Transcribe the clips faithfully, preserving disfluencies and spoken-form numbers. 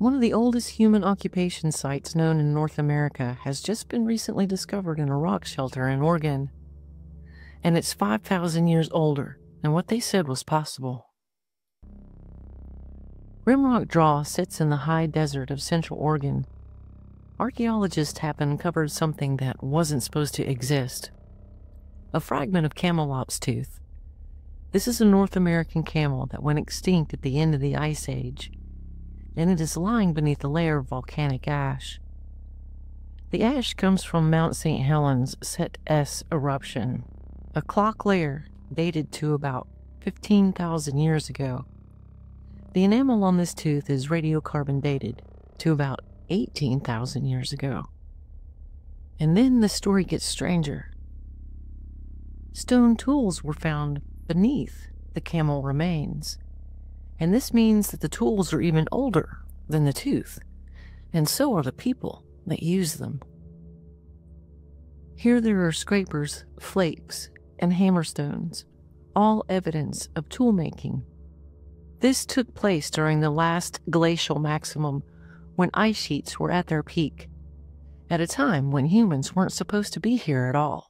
One of the oldest human occupation sites known in North America has just been recently discovered in a rock shelter in Oregon, and it's five thousand years older than what they said was possible. Rimrock Draw sits in the high desert of central Oregon. Archaeologists have uncovered something that wasn't supposed to exist: a fragment of Camelops tooth. This is a North American camel that went extinct at the end of the Ice Age, and it is lying beneath a layer of volcanic ash. The ash comes from Mount Saint Helens Set S eruption, a clock layer dated to about fifteen thousand years ago. The enamel on this tooth is radiocarbon dated to about eighteen thousand years ago. And then the story gets stranger. Stone tools were found beneath the camel remains, and this means that the tools are even older than the tooth, and so are the people that use them. Here there are scrapers, flakes, and hammerstones, all evidence of tool making. This took place during the last glacial maximum, when ice sheets were at their peak, at a time when humans weren't supposed to be here at all.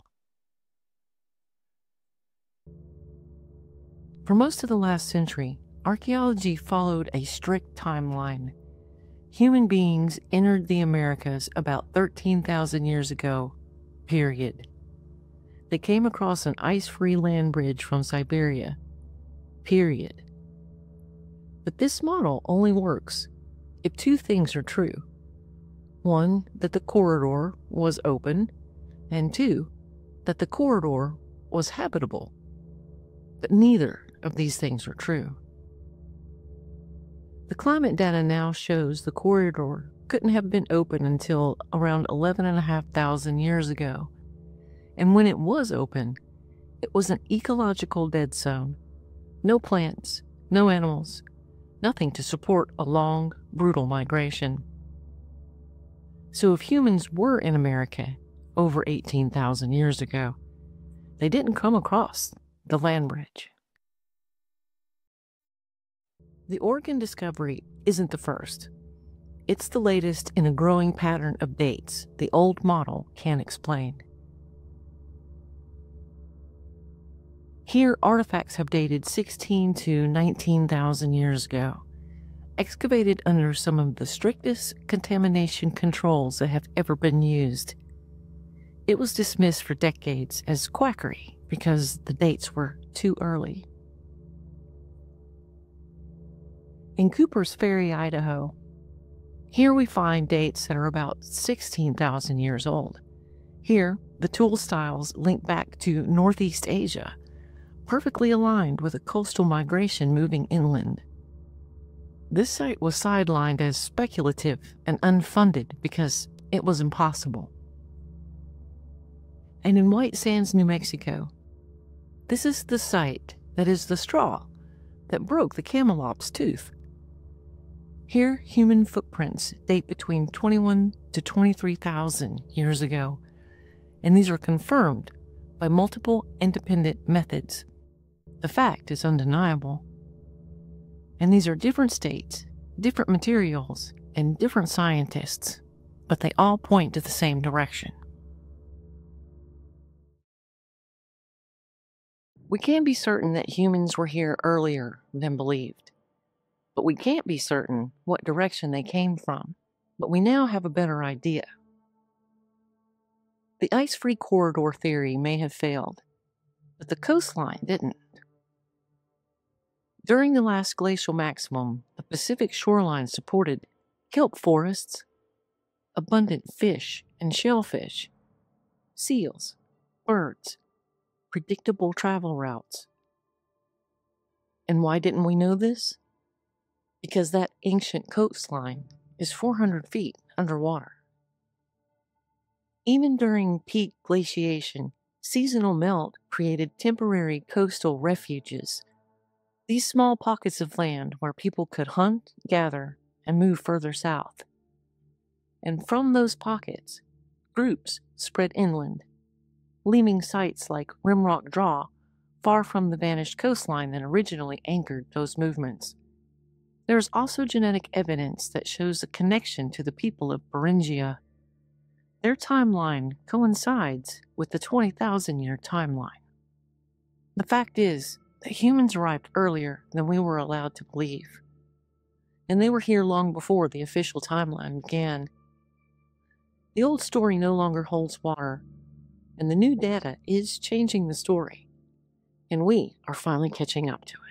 For most of the last century, archaeology followed a strict timeline. Human beings entered the Americas about thirteen thousand years ago, period. They came across an ice-free land bridge from Siberia, period. But this model only works if two things are true. One, that the corridor was open, and two, that the corridor was habitable. But neither of these things are true. The climate data now shows the corridor couldn't have been open until around eleven and a half thousand years ago, and when it was open, it was an ecological dead zone. No plants, no animals, nothing to support a long, brutal migration. So if humans were in America over eighteen thousand years ago, they didn't come across the land bridge. The Oregon discovery isn't the first. It's the latest in a growing pattern of dates the old model can't explain. Here, artifacts have dated sixteen to nineteen thousand years ago, excavated under some of the strictest contamination controls that have ever been used. It was dismissed for decades as quackery because the dates were too early. In Cooper's Ferry, Idaho, here we find dates that are about sixteen thousand years old. Here, the tool styles link back to Northeast Asia, perfectly aligned with a coastal migration moving inland. This site was sidelined as speculative and unfunded because it was impossible. And in White Sands, New Mexico, this is the site that is the straw that broke the Camelops tooth. Here, human footprints date between twenty-one to twenty-three thousand years ago, and these are confirmed by multiple independent methods. The fact is undeniable. And these are different states, different materials, and different scientists, but they all point to the same direction. We can be certain that humans were here earlier than believed, but we can't be certain what direction they came from, but we now have a better idea. The ice-free corridor theory may have failed, but the coastline didn't. During the last glacial maximum, the Pacific shoreline supported kelp forests, abundant fish and shellfish, seals, birds, predictable travel routes. And why didn't we know this? Because that ancient coastline is four hundred feet underwater. Even during peak glaciation, seasonal melt created temporary coastal refuges. These small pockets of land where people could hunt, gather, and move further south. And from those pockets, groups spread inland, leaving sites like Rimrock Draw far from the vanished coastline that originally anchored those movements. There is also genetic evidence that shows a connection to the people of Beringia. Their timeline coincides with the twenty thousand year timeline. The fact is that humans arrived earlier than we were allowed to believe, and they were here long before the official timeline began. The old story no longer holds water, and the new data is changing the story, and we are finally catching up to it.